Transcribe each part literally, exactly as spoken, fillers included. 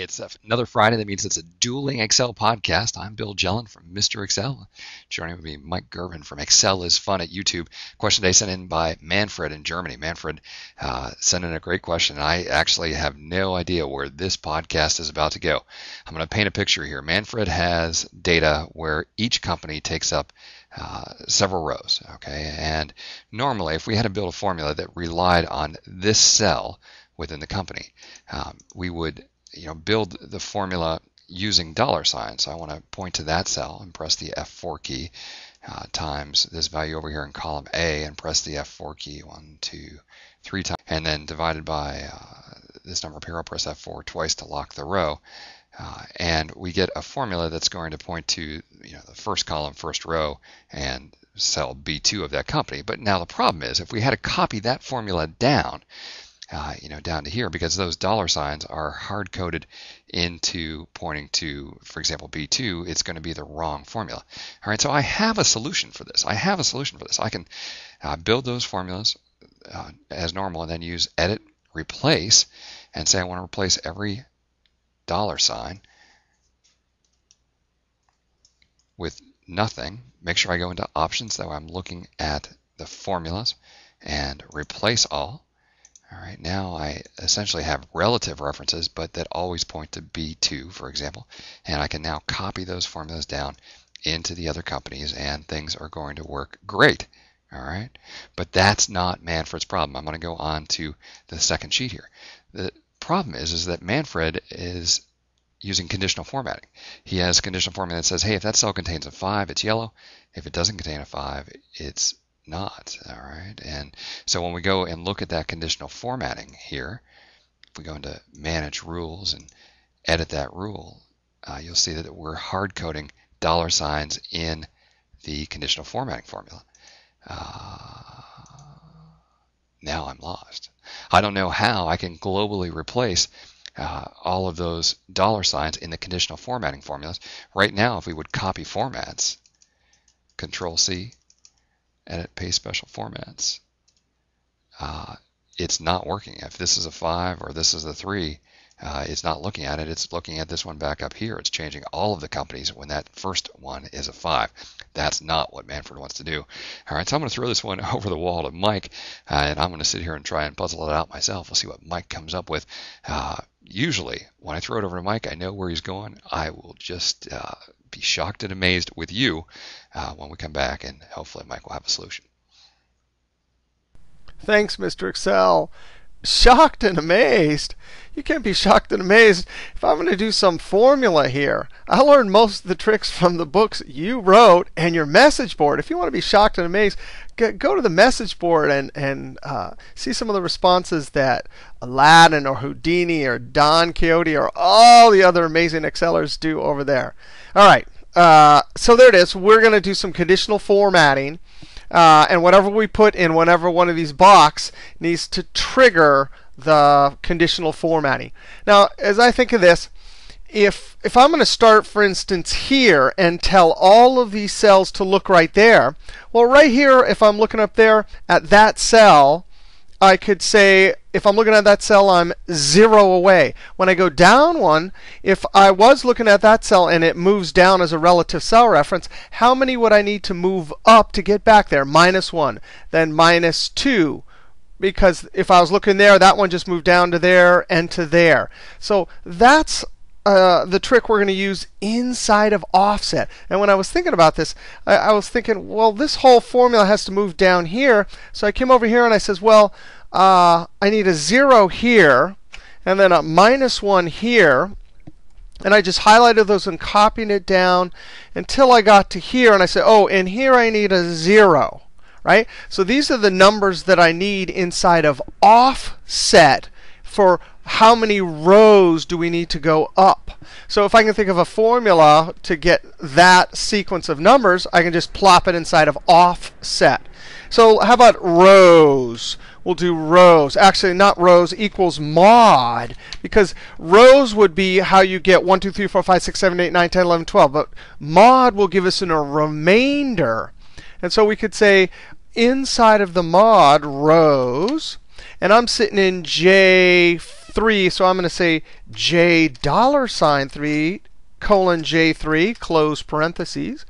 It's another Friday. That means it's a dueling Excel podcast. I'm Bill Jelen from Mister Excel. Joining me, Mike Girvin from Excel is Fun at YouTube. Question today sent in by Manfred in Germany. Manfred uh, sent in a great question. I actually have no idea where this podcast is about to go. I'm going to paint a picture here. Manfred has data where each company takes up Uh, several rows, okay? And normally, if we had to build a formula that relied on this cell within the company, um, we would, you know, build the formula using dollar signs. So I want to point to that cell and press the F four key uh, times this value over here in column A and press the F four key one, two, three times, and then divided by uh, this number here. I'll press F four twice to lock the row. Uh, and we get a formula that's going to point to, you know, the first column, first row, and cell B two of that company. But now the problem is, if we had to copy that formula down, uh, you know, down to here, because those dollar signs are hard-coded into pointing to, for example, B two, it's going to be the wrong formula. All right, so I have a solution for this. I have a solution for this. I can uh, build those formulas uh, as normal and then use edit, replace, and say I want to replace every dollar sign with nothing. Make sure I go into options, so I'm looking at the formulas, and replace all. All right, now I essentially have relative references, but that always point to B two, for example, and I can now copy those formulas down into the other companies, and things are going to work great. All right, but that's not Manfred's problem. I'm going to go on to the second sheet here. The problem is, is that Manfred is using conditional formatting. He has conditional formatting that says, hey, if that cell contains a five, it's yellow. If it doesn't contain a five, it's not. All right. And so when we go and look at that conditional formatting here, if we go into manage rules and edit that rule, uh, you'll see that we're hard coding dollar signs in the conditional formatting formula. Uh, Now I'm lost. I don't know how I can globally replace uh, all of those dollar signs in the conditional formatting formulas. Right now, if we would copy formats, Control C, edit, paste special formats, uh, it's not working. If this is a five or this is a three, uh, it's not looking at it. It's looking at this one back up here. It's changing all of the companies when that first one is a five. That's not what Manfred wants to do. All right, so I'm going to throw this one over the wall to Mike, uh, and I'm going to sit here and try and puzzle it out myself. We'll see what Mike comes up with. Uh, usually, when I throw it over to Mike, I know where he's going. I will just uh, be shocked and amazed with you uh, when we come back, and hopefully Mike will have a solution. Thanks, Mister Excel. Shocked and amazed. You can't be shocked and amazed if I'm going to do some formula here. I learned most of the tricks from the books you wrote and your message board. If you want to be shocked and amazed, go to the message board and, and uh, see some of the responses that Aladdin or Houdini or Don Quixote or all the other amazing Excelers do over there. All right, uh, so there it is. We're going to do some conditional formatting. Uh, and whatever we put in whenever one of these boxes needs to trigger the conditional formatting. Now, as I think of this, if, if I'm going to start, for instance, here and tell all of these cells to look right there, well, right here, if I'm looking up there at that cell, I could say, if I'm looking at that cell, I'm zero away. When I go down one, if I was looking at that cell and it moves down as a relative cell reference, how many would I need to move up to get back there? Minus one, then minus two. Because if I was looking there, that one just moved down to there and to there. So that's Uh, the trick we're going to use inside of Offset. And when I was thinking about this, I, I was thinking, well, this whole formula has to move down here. So I came over here and I says, well, uh, I need a zero here, and then a minus one here. And I just highlighted those and copied it down until I got to here. And I said, oh, and here I need a zero, right? So these are the numbers that I need inside of Offset for how many rows do we need to go up. So if I can think of a formula to get that sequence of numbers, I can just plop it inside of Offset. So how about rows? We'll do rows. Actually, not rows, equals mod, because rows would be how you get one, two, three, four, five, six, seven, eight, nine, ten, eleven, twelve. But mod will give us a remainder. And so we could say inside of the mod rows, and I'm sitting in J four. three, so I'm going to say J dollar sign three colon J three, close parentheses,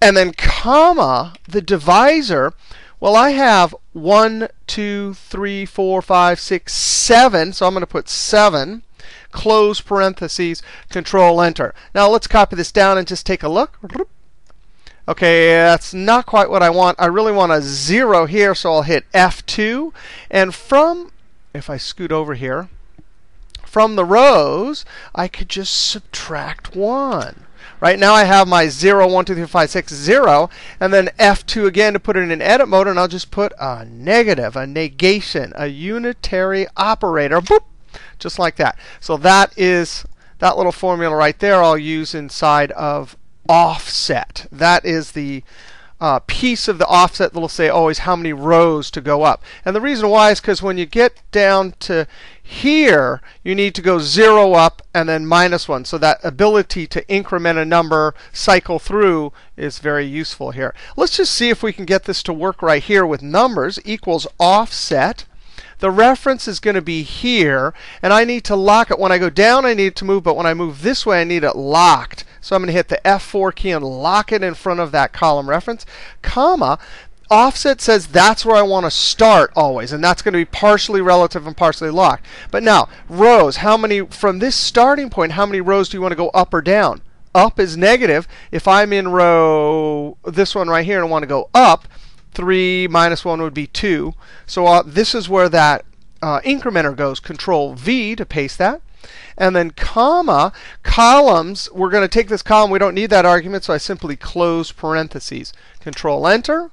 and then comma, the divisor. Well, I have one, two, three, four, five, six, seven, so I'm going to put seven, close parentheses, Control Enter. Now let's copy this down and just take a look. OK, that's not quite what I want. I really want a zero here, so I'll hit F two. And from, if I scoot over here, from the rows, I could just subtract one. Right now I have my zero, one, two, three, five, six, zero, and then F two again to put it in edit mode, and I'll just put a negative, a negation, a unitary operator, boop, just like that. So that is that little formula right there I'll use inside of offset. That is the uh, piece of the offset that will say always how many rows to go up. And the reason why is because when you get down to here, you need to go zero up and then minus one. So that ability to increment a number, cycle through, is very useful here. Let's just see if we can get this to work right here with numbers equals offset. The reference is going to be here, and I need to lock it. When I go down, I need it to move, but when I move this way, I need it locked. So I'm going to hit the F four key and lock it in front of that column reference, comma. Offset says that's where I want to start always, and that's going to be partially relative and partially locked. But now, rows, how many from this starting point, how many rows do you want to go up or down? Up is negative. If I'm in row, this one right here, and I want to go up, three minus one would be two. So uh, this is where that uh, incrementer goes. Control V to paste that. And then comma, columns, we're going to take this column. We don't need that argument, so I simply close parentheses. Control Enter.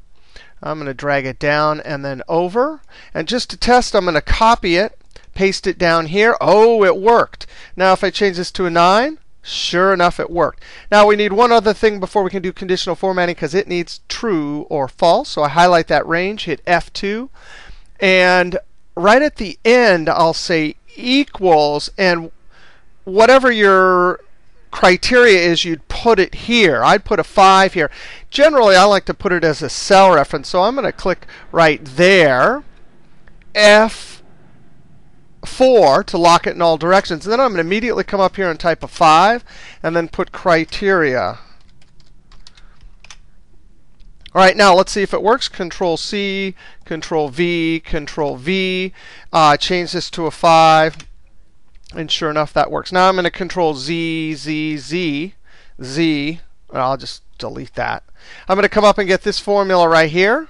I'm going to drag it down and then over. And just to test, I'm going to copy it, paste it down here. Oh, it worked. Now if I change this to a nine, sure enough, it worked. Now we need one other thing before we can do conditional formatting, because it needs true or false. So I highlight that range, hit F two. And right at the end, I'll say equals. And whatever your criteria is, you'd put it here. I'd put a five here. Generally, I like to put it as a cell reference. So I'm going to click right there, F four, to lock it in all directions. And then I'm going to immediately come up here and type a five, and then put criteria. All right, now let's see if it works. Control C, Control V, Control V. Uh, change this to a five. And sure enough, that works. Now I'm going to Control Z, Z, Z, Z. And I'll just delete that. I'm going to come up and get this formula right here.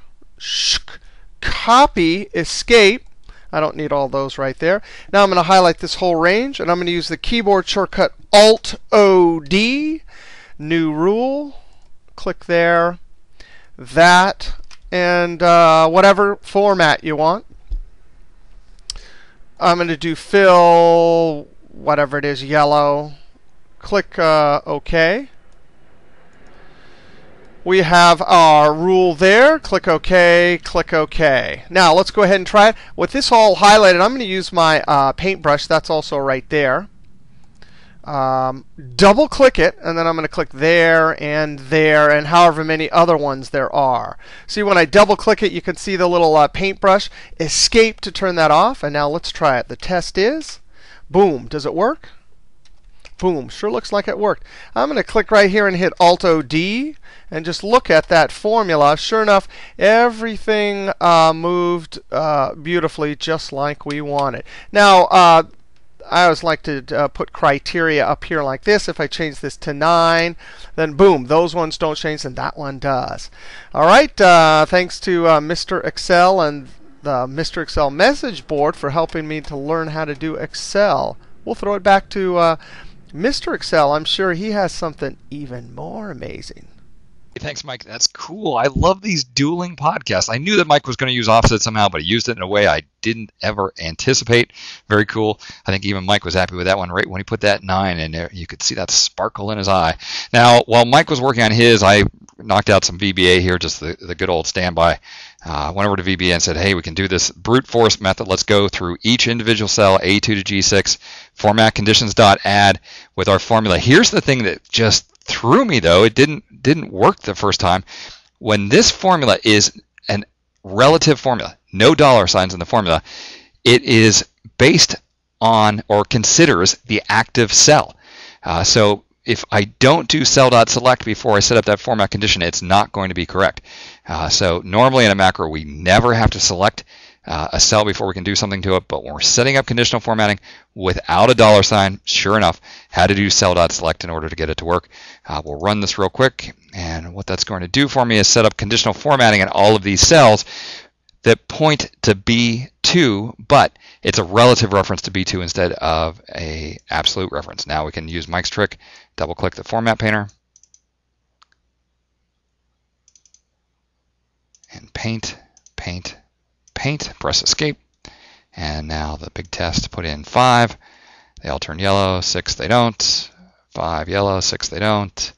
Copy, Escape. I don't need all those right there. Now I'm going to highlight this whole range. And I'm going to use the keyboard shortcut Alt O D. New rule. Click there. That. And uh, whatever format you want. I'm going to do fill, whatever it is, yellow. Click uh, OK. We have our rule there. Click OK, click OK. Now let's go ahead and try it. With this all highlighted, I'm going to use my uh, paintbrush. That's also right there. Um, double click it, and then I'm going to click there and there and however many other ones there are. See, when I double click it, you can see the little uh, paintbrush. Escape to turn that off. And now let's try it. The test is, boom. Does it work? Boom. Sure looks like it worked. I'm going to click right here and hit Alt O D and just look at that formula. Sure enough, everything uh, moved uh, beautifully just like we wanted. Now, uh, I always like to uh, put criteria up here like this. If I change this to nine, then boom, those ones don't change, and that one does. All right, uh, thanks to uh, Mister Excel and the Mister Excel message board for helping me to learn how to do Excel. We'll throw it back to uh, Mister Excel. I'm sure he has something even more amazing. Thanks, Mike. That's cool. I love these dueling podcasts. I knew that Mike was going to use offset somehow, but he used it in a way I didn't ever anticipate. Very cool. I think even Mike was happy with that one right when he put that nine in there. You could see that sparkle in his eye. Now, while Mike was working on his, I knocked out some V B A here, just the, the good old standby. I uh, went over to V B A and said, hey, we can do this brute force method. Let's go through each individual cell, A two to G six, format conditions.add with our formula. Here's the thing that just threw me, though. It didn't didn't work the first time. When this formula is an relative formula, no dollar signs in the formula, it is based on or considers the active cell. Uh, so if I don't do cell.select before I set up that format condition, it's not going to be correct. Uh, so normally in a macro, we never have to select uh, a cell before we can do something to it. But when we're setting up conditional formatting without a dollar sign, sure enough, had to do cell.select in order to get it to work. Uh, we'll run this real quick. And what that's going to do for me is set up conditional formatting in all of these cells that point to B two, but it's a relative reference to B two instead of a absolute reference. Now we can use Mike's trick, double click the format painter, and paint, paint, paint, press escape. And now the big test, put in five, they all turn yellow, six they don't, five yellow, six they don't,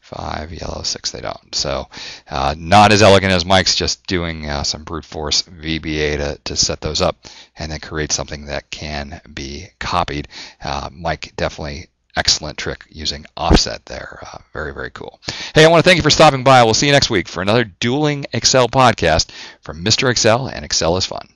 five yellow, six they don't. So uh, not as elegant as Mike's, just doing uh, some brute force V B A to, to set those up and then create something that can be copied. Uh, Mike, definitely excellent trick using offset there. Uh, very, very cool. Hey, I want to thank you for stopping by. We'll see you next week for another Dueling Excel podcast from Mister Excel and Excel is Fun.